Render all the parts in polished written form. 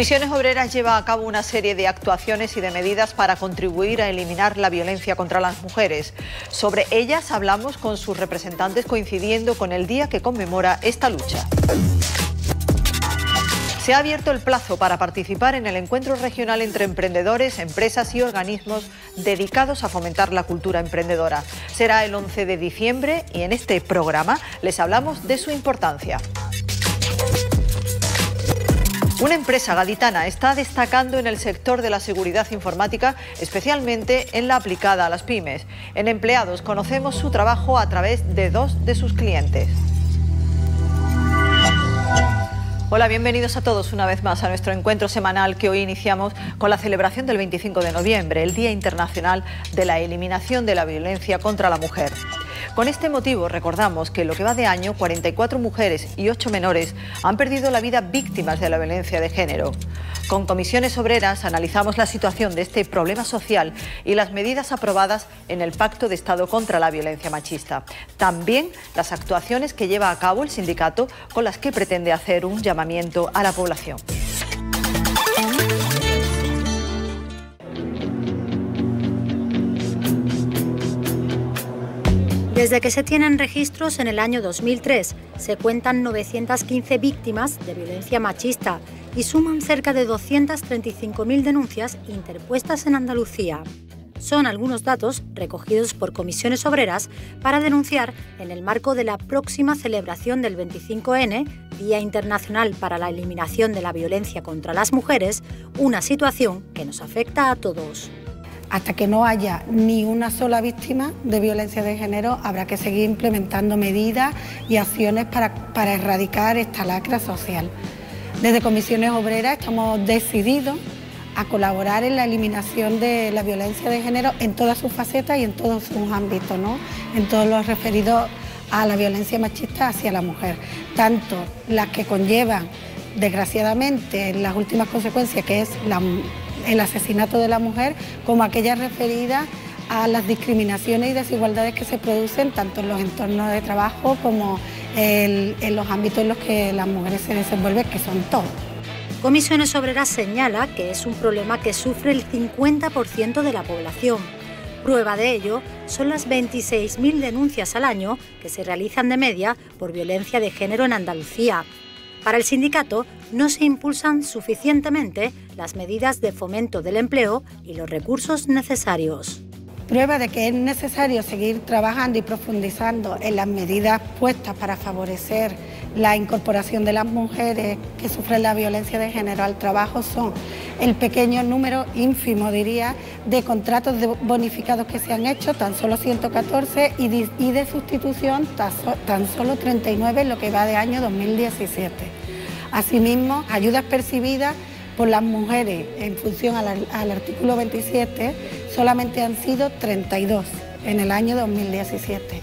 Comisiones Obreras lleva a cabo una serie de actuaciones y de medidas para contribuir a eliminar la violencia contra las mujeres. Sobre ellas hablamos con sus representantes coincidiendo con el día que conmemora esta lucha. Se ha abierto el plazo para participar en el encuentro regional entre emprendedores, empresas y organismos dedicados a fomentar la cultura emprendedora. Será el 11 de diciembre y en este programa les hablamos de su importancia. Una empresa gaditana está destacando en el sector de la seguridad informática, especialmente en la aplicada a las pymes. En empleados conocemos su trabajo a través de dos de sus clientes. Hola, bienvenidos a todos una vez más a nuestro encuentro semanal que hoy iniciamos con la celebración del 25 de noviembre, el Día Internacional de la Eliminación de la Violencia contra la Mujer. Con este motivo recordamos que en lo que va de año, 44 mujeres y 8 menores han perdido la vida víctimas de la violencia de género. Con Comisiones Obreras analizamos la situación de este problema social y las medidas aprobadas en el Pacto de Estado contra la Violencia Machista. También las actuaciones que lleva a cabo el sindicato con las que pretende hacer un llamamiento a la población. Desde que se tienen registros en el año 2003, se cuentan 915 víctimas de violencia machista y suman cerca de 235.000 denuncias interpuestas en Andalucía. Son algunos datos recogidos por Comisiones Obreras para denunciar en el marco de la próxima celebración del 25N, Día Internacional para la Eliminación de la Violencia contra las Mujeres, una situación que nos afecta a todos. Hasta que no haya ni una sola víctima de violencia de género, habrá que seguir implementando medidas y acciones para erradicar esta lacra social. Desde Comisiones Obreras estamos decididos a colaborar en la eliminación de la violencia de género en todas sus facetas y en todos sus ámbitos, ¿no? En todos los referidos a la violencia machista hacia la mujer, tanto las que conllevan, desgraciadamente, las últimas consecuencias, que es el asesinato de la mujer, como aquellas referidas a las discriminaciones y desigualdades que se producen tanto en los entornos de trabajo como en los ámbitos en los que las mujeres se desenvuelven, que son todos. Comisiones Obreras señala que es un problema que sufre el 50% de la población. Prueba de ello son las 26.000 denuncias al año que se realizan de media por violencia de género en Andalucía. Para el sindicato no se impulsan suficientemente las medidas de fomento del empleo y los recursos necesarios. Prueba de que es necesario seguir trabajando y profundizando en las medidas puestas para favorecer la incorporación de las mujeres que sufren la violencia de género al trabajo son el pequeño número, ínfimo diría, de contratos bonificados que se han hecho, tan solo 114, y de sustitución tan solo 39 en lo que va de año 2017. Asimismo, ayudas percibidas por las mujeres en función al artículo 27 solamente han sido 32 en el año 2017.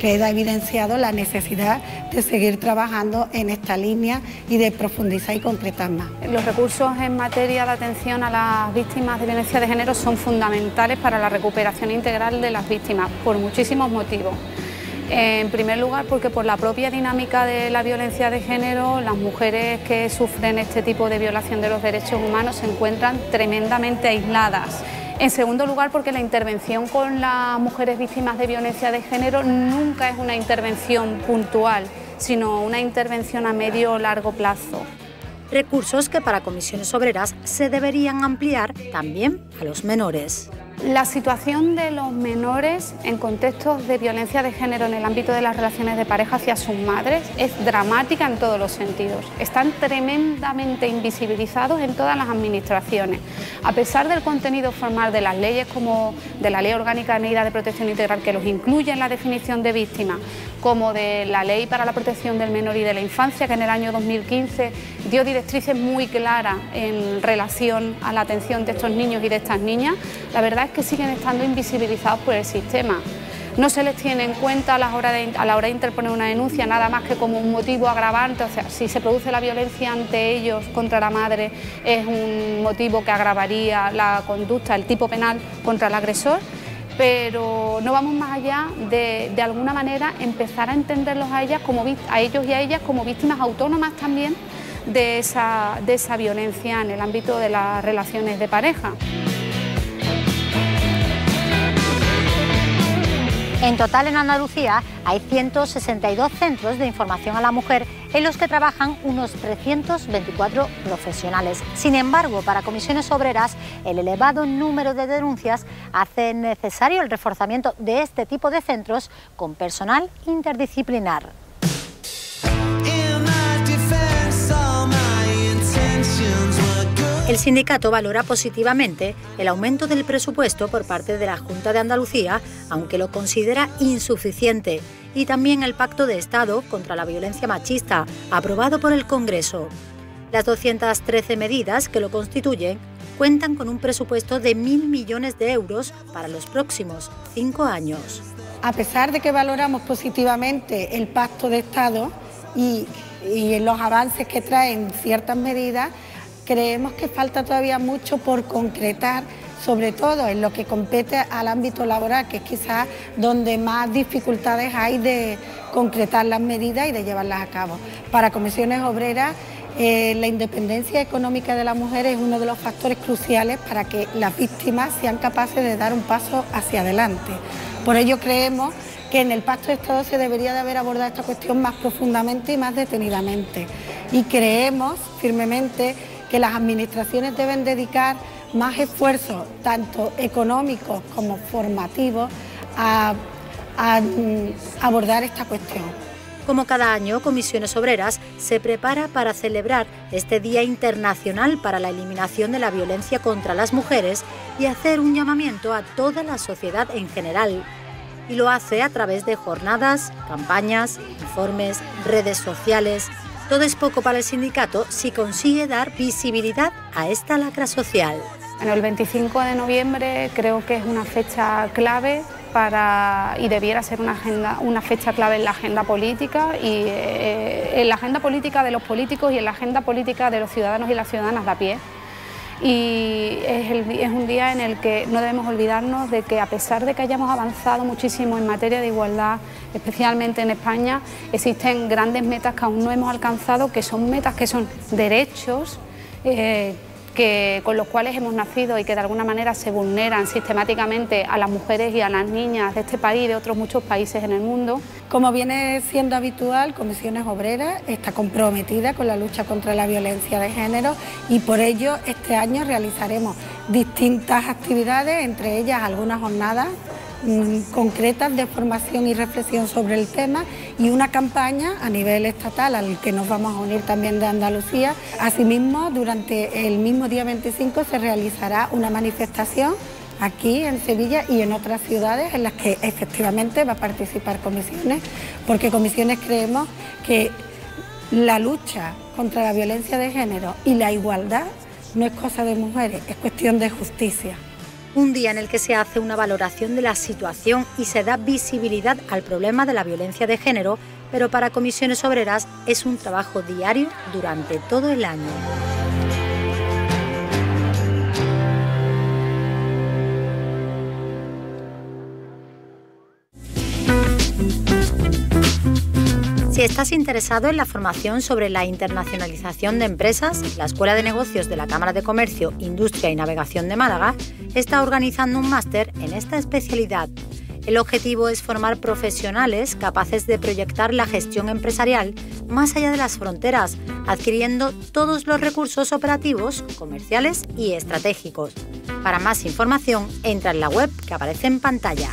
Queda evidenciado la necesidad de seguir trabajando en esta línea y de profundizar y concretar más. Los recursos en materia de atención a las víctimas de violencia de género son fundamentales para la recuperación integral de las víctimas, por muchísimos motivos. En primer lugar, porque por la propia dinámica de la violencia de género, las mujeres que sufren este tipo de violación de los derechos humanos se encuentran tremendamente aisladas. En segundo lugar, porque la intervención con las mujeres víctimas de violencia de género nunca es una intervención puntual, sino una intervención a medio o largo plazo. Recursos que para Comisiones Obreras se deberían ampliar también a los menores. La situación de los menores en contextos de violencia de género en el ámbito de las relaciones de pareja hacia sus madres es dramática en todos los sentidos. Están tremendamente invisibilizados en todas las administraciones. A pesar del contenido formal de las leyes, como de la Ley Orgánica de Medidas de Protección Integral, que los incluye en la definición de víctima, como de la Ley para la Protección del Menor y de la Infancia, que en el año 2015 dio directrices muy claras en relación a la atención de estos niños y de estas niñas, la verdad es que siguen estando invisibilizados por el sistema. No se les tiene en cuenta a la hora de interponer una denuncia, nada más que como un motivo agravante. O sea, si se produce la violencia ante ellos contra la madre, es un motivo que agravaría la conducta, el tipo penal contra el agresor, pero no vamos más allá de alguna manera empezar a entenderlos a ellas como a ellos y a ellas como víctimas autónomas también de esa violencia en el ámbito de las relaciones de pareja. En total, en Andalucía hay 162 centros de información a la mujer en los que trabajan unos 324 profesionales. Sin embargo, para Comisiones Obreras, el elevado número de denuncias hace necesario el reforzamiento de este tipo de centros con personal interdisciplinar. El sindicato valora positivamente el aumento del presupuesto por parte de la Junta de Andalucía, aunque lo considera insuficiente, y también el Pacto de Estado contra la Violencia Machista, aprobado por el Congreso. Las 213 medidas que lo constituyen cuentan con un presupuesto de 1.000 millones de euros para los próximos 5 años. A pesar de que valoramos positivamente el Pacto de Estado y los avances que traen ciertas medidas, creemos que falta todavía mucho por concretar, sobre todo en lo que compete al ámbito laboral, que es quizás donde más dificultades hay de concretar las medidas y de llevarlas a cabo. Para Comisiones Obreras, la independencia económica de la mujer es uno de los factores cruciales para que las víctimas sean capaces de dar un paso hacia adelante. Por ello creemos que en el Pacto de Estado se debería de haber abordado esta cuestión más profundamente y más detenidamente. Y creemos firmemente que las administraciones deben dedicar más esfuerzos, tanto económicos como formativos, a abordar esta cuestión. Como cada año, Comisiones Obreras se prepara para celebrar este Día Internacional para la Eliminación de la Violencia contra las Mujeres y hacer un llamamiento a toda la sociedad en general. Y lo hace a través de jornadas, campañas, informes, redes sociales. Todo es poco para el sindicato si consigue dar visibilidad a esta lacra social. Bueno, el 25 de noviembre creo que es una fecha clave y debiera ser una fecha clave en la agenda política y en la agenda política de los políticos y en la agenda política de los ciudadanos y las ciudadanas de a pie. Y es un día en el que no debemos olvidarnos de que, a pesar de que hayamos avanzado muchísimo en materia de igualdad, especialmente en España, existen grandes metas que aún no hemos alcanzado, que son metas que son derechos con los cuales hemos nacido y que de alguna manera se vulneran sistemáticamente a las mujeres y a las niñas de este país y de otros muchos países en el mundo. Como viene siendo habitual, Comisiones Obreras está comprometida con la lucha contra la violencia de género y por ello este año realizaremos distintas actividades, entre ellas algunas jornadas concretas de formación y reflexión sobre el tema y una campaña a nivel estatal al que nos vamos a unir también de Andalucía. Asimismo, durante el mismo día 25 se realizará una manifestación aquí en Sevilla y en otras ciudades en las que efectivamente va a participar Comisiones, porque Comisiones creemos que la lucha contra la violencia de género y la igualdad no es cosa de mujeres, es cuestión de justicia. Un día en el que se hace una valoración de la situación y se da visibilidad al problema de la violencia de género, pero para Comisiones Obreras es un trabajo diario durante todo el año. Si estás interesado en la formación sobre la internacionalización de empresas, la Escuela de Negocios de la Cámara de Comercio, Industria y Navegación de Málaga está organizando un máster en esta especialidad. El objetivo es formar profesionales capaces de proyectar la gestión empresarial más allá de las fronteras, adquiriendo todos los recursos operativos, comerciales y estratégicos. Para más información, entra en la web que aparece en pantalla.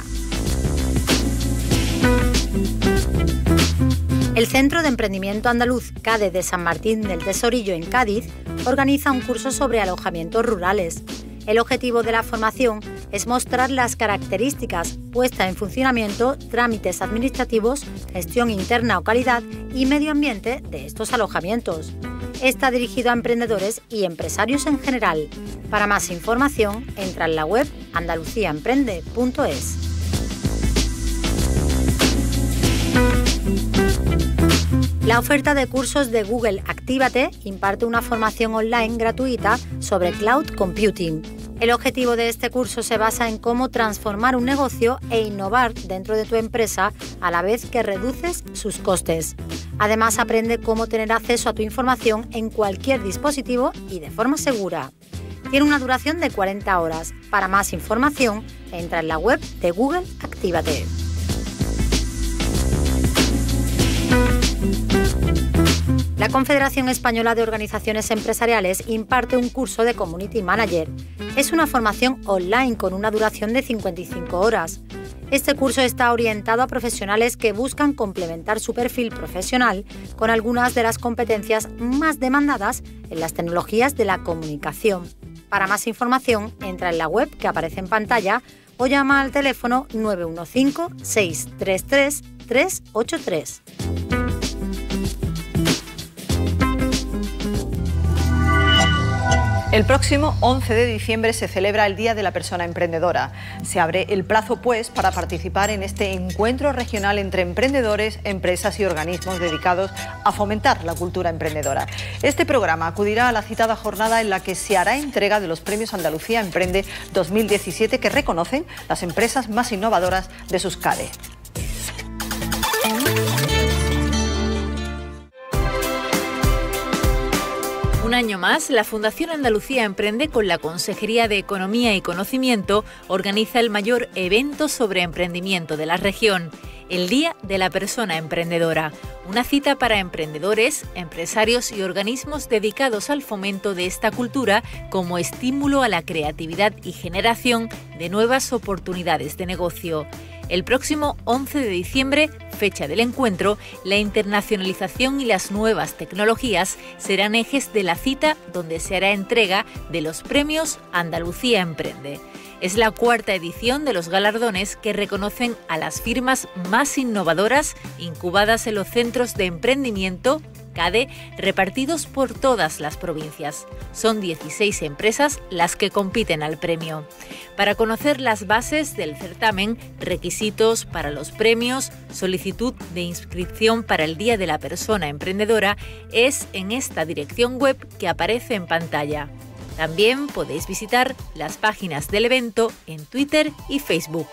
El Centro de Emprendimiento Andaluz Cade de San Martín del Tesorillo en Cádiz organiza un curso sobre alojamientos rurales. El objetivo de la formación es mostrar las características, puesta en funcionamiento, trámites administrativos, gestión interna o calidad y medio ambiente de estos alojamientos. Está dirigido a emprendedores y empresarios en general. Para más información, entra en la web andaluciaemprende.es. La oferta de cursos de Google Actívate imparte una formación online gratuita sobre Cloud Computing. El objetivo de este curso se basa en cómo transformar un negocio e innovar dentro de tu empresa a la vez que reduces sus costes. Además, aprende cómo tener acceso a tu información en cualquier dispositivo y de forma segura. Tiene una duración de 40 horas. Para más información, entra en la web de Google Actívate. La Confederación Española de Organizaciones Empresariales imparte un curso de Community Manager. Es una formación online con una duración de 55 horas. Este curso está orientado a profesionales que buscan complementar su perfil profesional con algunas de las competencias más demandadas en las tecnologías de la comunicación. Para más información, entra en la web que aparece en pantalla o llama al teléfono 915-633-383. El próximo 11 de diciembre se celebra el Día de la Persona Emprendedora. Se abre el plazo, pues, para participar en este encuentro regional entre emprendedores, empresas y organismos dedicados a fomentar la cultura emprendedora. Este programa acudirá a la citada jornada en la que se hará entrega de los Premios Andalucía Emprende 2017 que reconocen las empresas más innovadoras de sus CADE. Un año más, la Fundación Andalucía Emprende, con la Consejería de Economía y Conocimiento, organiza el mayor evento sobre emprendimiento de la región, el Día de la Persona Emprendedora, una cita para emprendedores, empresarios y organismos dedicados al fomento de esta cultura como estímulo a la creatividad y generación de nuevas oportunidades de negocio. El próximo 11 de diciembre, fecha del encuentro, la internacionalización y las nuevas tecnologías serán ejes de la cita donde se hará entrega de los Premios Andalucía Emprende. Es la cuarta edición de los galardones que reconocen a las firmas más innovadoras incubadas en los centros de emprendimiento CADE repartidos por todas las provincias. Son 16 empresas las que compiten al premio. Para conocer las bases del certamen, requisitos para los premios, solicitud de inscripción para el Día de la Persona Emprendedora, es en esta dirección web que aparece en pantalla. También podéis visitar las páginas del evento en Twitter y Facebook.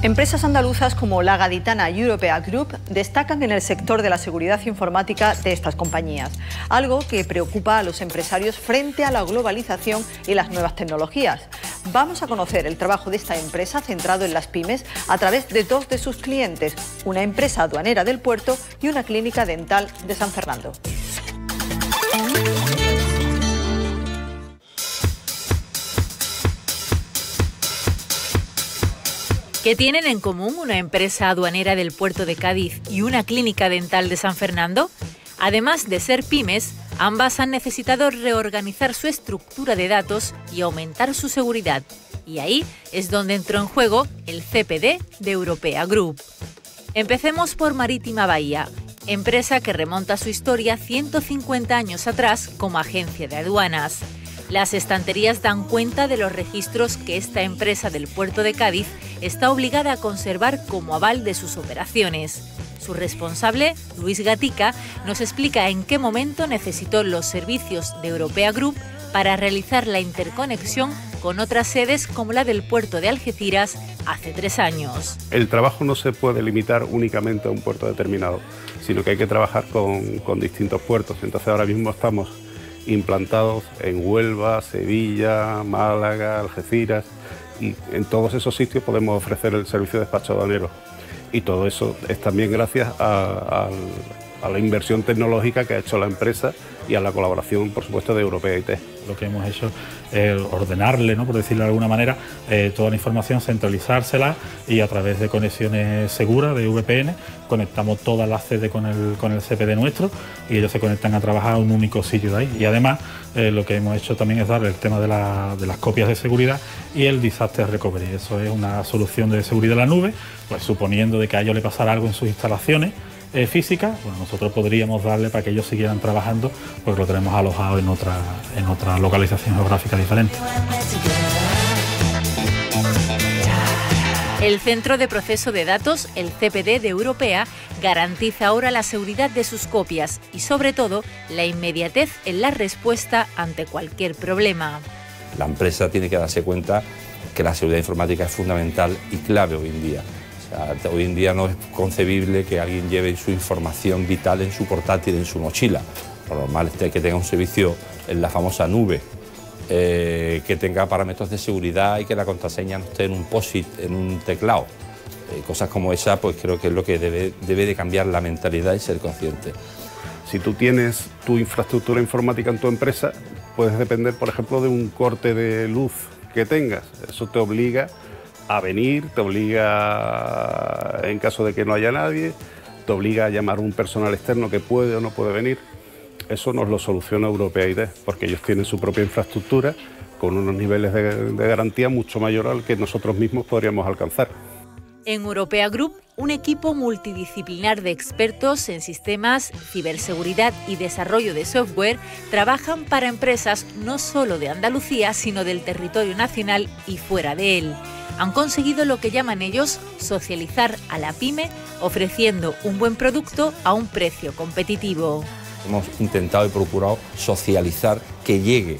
Empresas andaluzas como La Gaditana y Europea Group destacan en el sector de la seguridad informática de estas compañías, algo que preocupa a los empresarios frente a la globalización y las nuevas tecnologías. Vamos a conocer el trabajo de esta empresa centrado en las pymes a través de dos de sus clientes, una empresa aduanera del puerto y una clínica dental de San Fernando. ¿Qué tienen en común una empresa aduanera del puerto de Cádiz y una clínica dental de San Fernando? Además de ser pymes, ambas han necesitado reorganizar su estructura de datos y aumentar su seguridad. Y ahí es donde entró en juego el CPD de Europea Group. Empecemos por Marítima Bahía, empresa que remonta su historia 150 años atrás como agencia de aduanas. Las estanterías dan cuenta de los registros que esta empresa del puerto de Cádiz está obligada a conservar como aval de sus operaciones. Su responsable, Luis Gatica, nos explica en qué momento necesitó los servicios de Europea Group para realizar la interconexión con otras sedes como la del puerto de Algeciras hace 3 años. El trabajo no se puede limitar únicamente a un puerto determinado, sino que hay que trabajar con distintos puertos. Entonces ahora mismo estamos implantados en Huelva, Sevilla, Málaga, Algeciras, y en todos esos sitios podemos ofrecer el servicio de despacho aduanero. Y todo eso es también gracias a la inversión tecnológica que ha hecho la empresa y a la colaboración, por supuesto, de Europea IT. Lo que hemos hecho es ordenarle, ¿no?, por decirlo de alguna manera, toda la información, centralizársela, y a través de conexiones seguras de VPN conectamos todas las sedes con el CPD nuestro, y ellos se conectan a trabajar a un único sitio de ahí. Y además lo que hemos hecho también es dar el tema de las copias de seguridad y el disaster recovery. Eso es una solución de seguridad en la nube, pues suponiendo de que a ellos le pasara algo en sus instalaciones física, bueno, nosotros podríamos darle para que ellos siguieran trabajando, porque lo tenemos alojado en otra localización geográfica diferente. El Centro de Proceso de Datos, el CPD de Europea, garantiza ahora la seguridad de sus copias y, sobre todo, la inmediatez en la respuesta ante cualquier problema. La empresa tiene que darse cuenta que la seguridad informática es fundamental y clave hoy en día. O sea, hoy en día no es concebible que alguien lleve su información vital en su portátil, en su mochila. Lo normal es que tenga un servicio en la famosa nube, que tenga parámetros de seguridad y que la contraseña no esté en un post-it, en un teclado. Cosas como esa, pues creo que es lo que debe de cambiar la mentalidad y ser consciente. Si tú tienes tu infraestructura informática en tu empresa, puedes depender, por ejemplo, de un corte de luz que tengas. Eso te obliga a venir, te obliga, en caso de que no haya nadie, te obliga a llamar a un personal externo que puede o no puede venir. Eso nos lo soluciona Europea IT, porque ellos tienen su propia infraestructura con unos niveles de garantía mucho mayor al que nosotros mismos podríamos alcanzar. En Europea Group, un equipo multidisciplinar de expertos en sistemas, ciberseguridad y desarrollo de software trabajan para empresas no solo de Andalucía, sino del territorio nacional y fuera de él. Han conseguido lo que llaman ellos socializar a la pyme, ofreciendo un buen producto a un precio competitivo. Hemos intentado y procurado socializar que llegue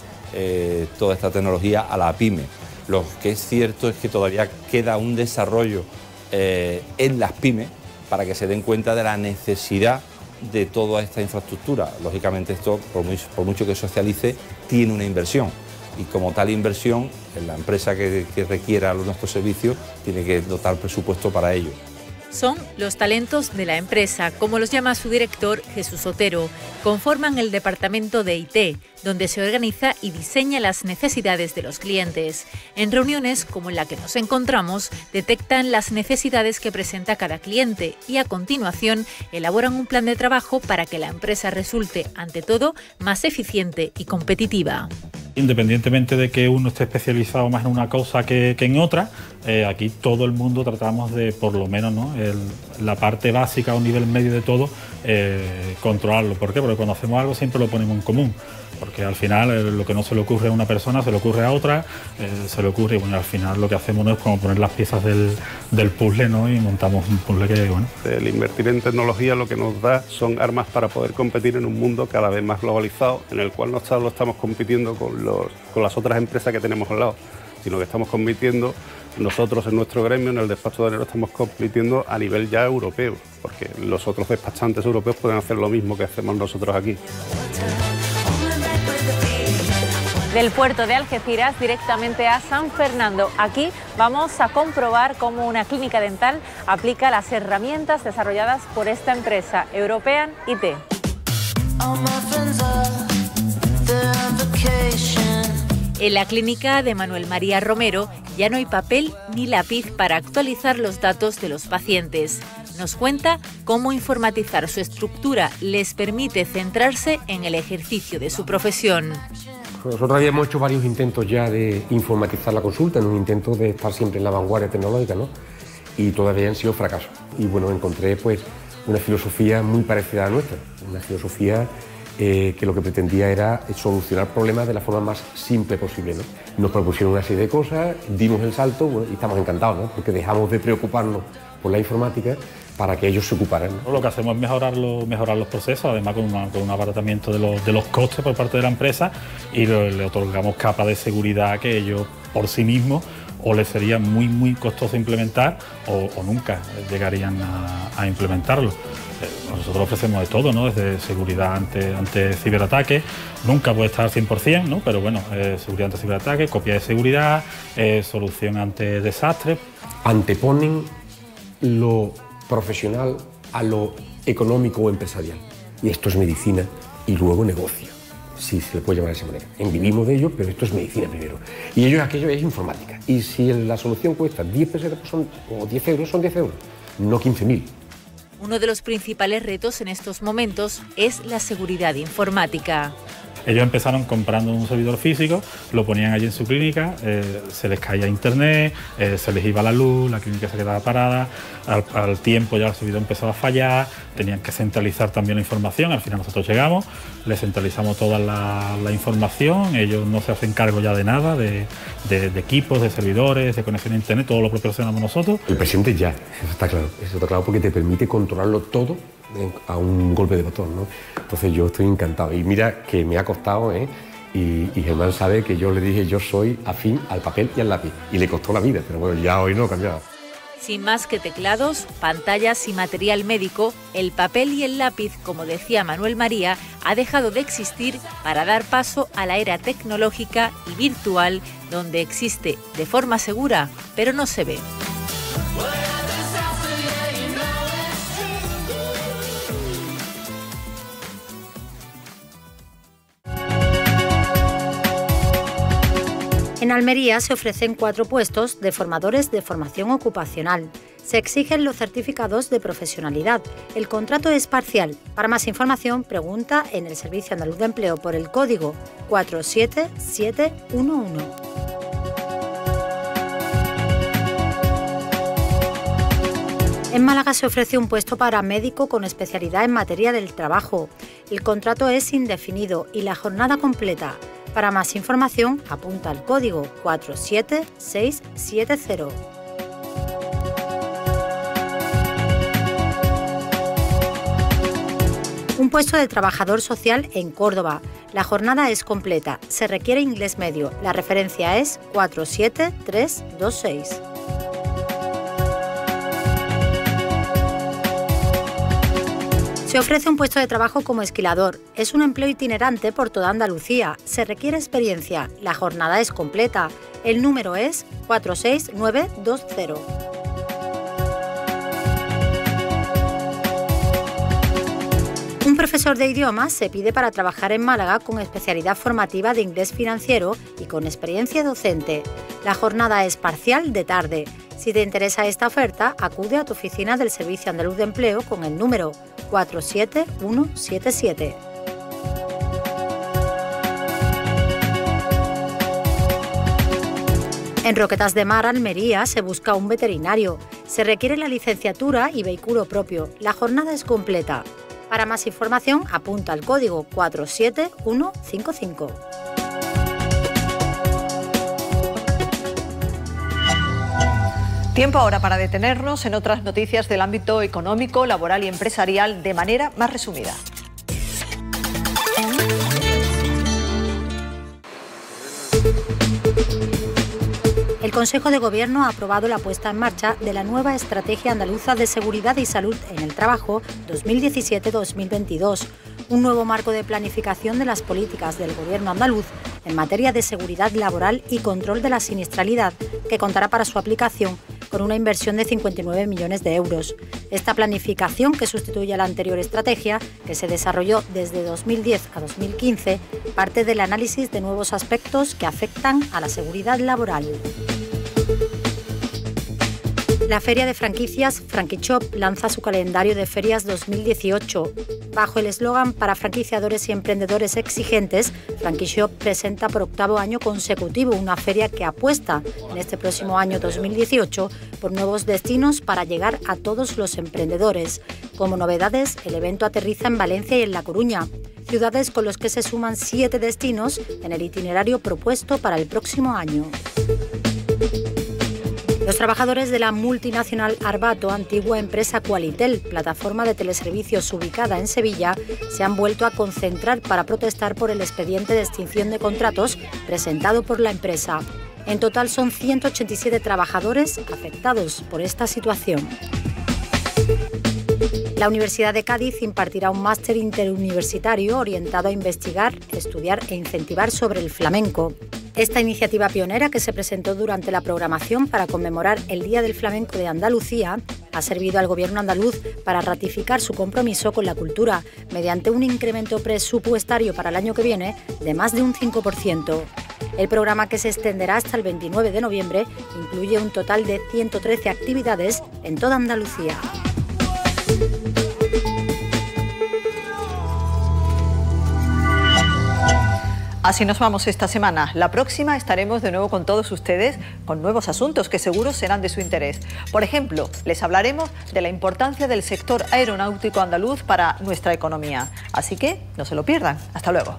toda esta tecnología a la pyme. Lo que es cierto es que todavía queda un desarrollo en las pymes para que se den cuenta de la necesidad de toda esta infraestructura. Lógicamente esto, por mucho que socialice, tiene una inversión. Y como tal inversión, la empresa que requiera nuestros servicios tiene que dotar presupuesto para ello. Son los talentos de la empresa, como los llama su director Jesús Otero. Conforman el departamento de IT, donde se organiza y diseña las necesidades de los clientes. En reuniones como en la que nos encontramos, detectan las necesidades que presenta cada cliente y a continuación elaboran un plan de trabajo para que la empresa resulte, ante todo, más eficiente y competitiva. Independientemente de que uno esté especializado más en una cosa que en otra, aquí todo el mundo tratamos de, por lo menos, ¿no?, la parte básica o nivel medio de todo, controlarlo. ¿Por qué? Porque cuando hacemos algo siempre lo ponemos en común, porque al final lo que no se le ocurre a una persona se le ocurre a otra, se le ocurre, y bueno, al final lo que hacemos no es como poner las piezas del puzzle, ¿no?, y montamos un puzzle que, bueno. El invertir en tecnología lo que nos da son armas para poder competir en un mundo cada vez más globalizado, en el cual no solo estamos compitiendo con las otras empresas que tenemos al lado, sino que estamos compitiendo nosotros en nuestro gremio, en el despacho de enero, estamos compitiendo a nivel ya europeo, porque los otros despachantes europeos pueden hacer lo mismo que hacemos nosotros aquí. Del puerto de Algeciras directamente a San Fernando. Aquí vamos a comprobar cómo una clínica dental aplica las herramientas desarrolladas por esta empresa, Europea IT. En la clínica de Manuel María Romero ya no hay papel ni lápiz para actualizar los datos de los pacientes. Nos cuenta cómo informatizar su estructura les permite centrarse en el ejercicio de su profesión. Nosotros habíamos hecho varios intentos ya de informatizar la consulta, en un intento de estar siempre en la vanguardia tecnológica, ¿no?, y todavía han sido fracasos. Y bueno, encontré pues una filosofía muy parecida a nuestra, una filosofía que lo que pretendía era solucionar problemas de la forma más simple posible, ¿no? Nos propusieron una serie de cosas, dimos el salto, bueno, y estamos encantados, ¿no?, porque dejamos de preocuparnos por la informática para que ellos se ocuparan, ¿no? Lo que hacemos es mejorar los procesos, además con un abaratamiento de los costes por parte de la empresa, y le otorgamos capas de seguridad que ellos por sí mismos o les sería muy, muy costoso implementar o nunca llegarían a implementarlo. Nosotros ofrecemos de todo, ¿no?, desde seguridad ante ciberataques, nunca puede estar 100%, ¿no?, pero bueno, seguridad ante ciberataques, copia de seguridad, solución ante desastres. Anteponen lo profesional a lo económico o empresarial. Y esto es medicina y luego negocio, si se le puede llamar de esa manera. Vivimos de ello, pero esto es medicina primero. Y ello, aquello es informática. Y si la solución cuesta 10 pesetas o 10 euros, son 10 euros, no 15.000. Uno de los principales retos en estos momentos es la seguridad informática. Ellos empezaron comprando un servidor físico, lo ponían allí en su clínica, se les caía internet, se les iba la luz, la clínica se quedaba parada, al tiempo ya el servidor empezaba a fallar, tenían que centralizar también la información. Al final nosotros llegamos, les centralizamos toda la información, ellos no se hacen cargo ya de nada, de equipos, de servidores, de conexión a internet, todo lo proporcionamos nosotros. El presidente ya, eso está claro porque te permite controlarlo todo a un golpe de botón, ¿no? Entonces yo estoy encantado y mira que me ha costado, ¿eh? Y Germán sabe que yo le dije yo soy afín al papel y al lápiz y le costó la vida, pero bueno, ya hoy no cambiaba. Sin más que teclados, pantallas y material médico, el papel y el lápiz, como decía Manuel María, ha dejado de existir para dar paso a la era tecnológica y virtual, donde existe de forma segura, pero no se ve. En Almería se ofrecen 4 puestos de formadores de formación ocupacional. Se exigen los certificados de profesionalidad. El contrato es parcial. Para más información, pregunta en el Servicio Andaluz de Empleo por el código 47711. En Málaga se ofrece un puesto para médico con especialidad en materia del trabajo. El contrato es indefinido y la jornada completa. Para más información, apunta al código 47670. Un puesto de trabajador social en Córdoba. La jornada es completa. Se requiere inglés medio. La referencia es 47326. Se ofrece un puesto de trabajo como esquilador. Es un empleo itinerante por toda Andalucía. Se requiere experiencia. La jornada es completa. El número es 46920. Un profesor de idiomas se pide para trabajar en Málaga con especialidad formativa de inglés financiero y con experiencia docente. La jornada es parcial de tarde. Si te interesa esta oferta, acude a tu oficina del Servicio Andaluz de Empleo con el número 47177. En Roquetas de Mar, Almería, se busca un veterinario. Se requiere la licenciatura y vehículo propio. La jornada es completa. Para más información, apunta al código 47155. Tiempo ahora para detenernos en otras noticias del ámbito económico, laboral y empresarial de manera más resumida. El Consejo de Gobierno ha aprobado la puesta en marcha de la nueva Estrategia Andaluza de Seguridad y Salud en el Trabajo 2017-2022, un nuevo marco de planificación de las políticas del Gobierno andaluz en materia de seguridad laboral y control de la siniestralidad, que contará para su aplicación con una inversión de 59 millones de euros. Esta planificación, que sustituye a la anterior estrategia, que se desarrolló desde 2010 a 2015, parte del análisis de nuevos aspectos que afectan a la seguridad laboral. La feria de franquicias Franquishop lanza su calendario de ferias 2018. Bajo el eslogan para franquiciadores y emprendedores exigentes, Franquishop presenta por 8º año consecutivo una feria que apuesta en este próximo año 2018 por nuevos destinos para llegar a todos los emprendedores. Como novedades, el evento aterriza en Valencia y en La Coruña, ciudades con los que se suman 7 destinos en el itinerario propuesto para el próximo año. Los trabajadores de la multinacional Arbato, antigua empresa Qualitel, plataforma de teleservicios ubicada en Sevilla, se han vuelto a concentrar para protestar por el expediente de extinción de contratos presentado por la empresa. En total son 187 trabajadores afectados por esta situación. La Universidad de Cádiz impartirá un máster interuniversitario orientado a investigar, estudiar e incentivar sobre el flamenco. Esta iniciativa pionera, que se presentó durante la programación para conmemorar el Día del Flamenco de Andalucía, ha servido al Gobierno andaluz para ratificar su compromiso con la cultura mediante un incremento presupuestario para el año que viene de más de un 5%. El programa, que se extenderá hasta el 29 de noviembre, incluye un total de 113 actividades en toda Andalucía. Así nos vamos esta semana. La próxima estaremos de nuevo con todos ustedes con nuevos asuntos que seguro serán de su interés. Por ejemplo, les hablaremos de la importancia del sector aeronáutico andaluz para nuestra economía. Así que no se lo pierdan. Hasta luego.